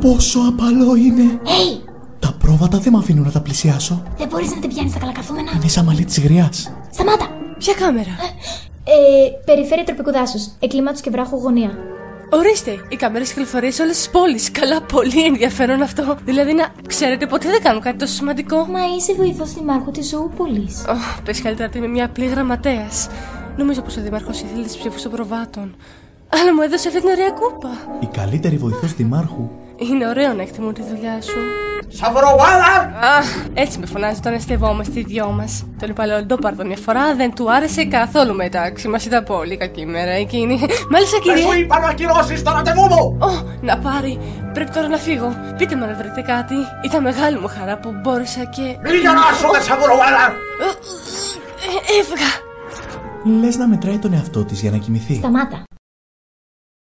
Πόσο απαλό είναι! Hey! Τα πρόβατα δεν με αφήνουν να τα πλησιάσω. Δεν μπορείς να την πιάνεις τα καλακαθούμενα. Είναι σαν μαλλί της γριάς. Σταμάτα! Ποια κάμερα? Περιφέρεια τροπικού δάσους. Εκκλημάτους και βράχου γωνία. Ορίστε, οι κάμερες κυκλοφορούν σε όλες τις πόλεις. Καλά, πολύ ενδιαφέρον αυτό. Δηλαδή, να ξέρετε, ποτέ δεν κάνω κάτι τόσο σημαντικό. Μα είσαι βοηθός δημάρχου της Ζωούπολης. Πες καλύτερα ότι είμαι μια απλή γραμματέας. Νομίζω πως ο δήμαρχος ήθελε τις ψήφους των προβάτων. Αλλά μου έδωσε αυτή την ωραία κούπα. Η καλύτερη βοηθός δημάρχου. Είναι ωραίο να εκτιμούν τη δουλειά σου. Σαβροβάλα! Έτσι με φωνάζει όταν εστευόμαστε οι δυο μας. Τον υπαλληλοντόπαρδο μια φορά δεν του άρεσε καθόλου με τάξη. Μας ήταν πολύ κακή ημέρα εκείνη. Μάλιστα, κυρία. Μου είπα να ακυρώσεις το ραντεβού μου! Να πάρει. Πρέπει τώρα να φύγω. Πείτε μου αν βρείτε κάτι. Ήταν μεγάλη μου χαρά που μπόρεσα και. Μην γελάσουμε, Σαβροβάλα! Έφυγα. Λες να μετράει τον εαυτό της για να κοιμηθεί. Σταμάτα.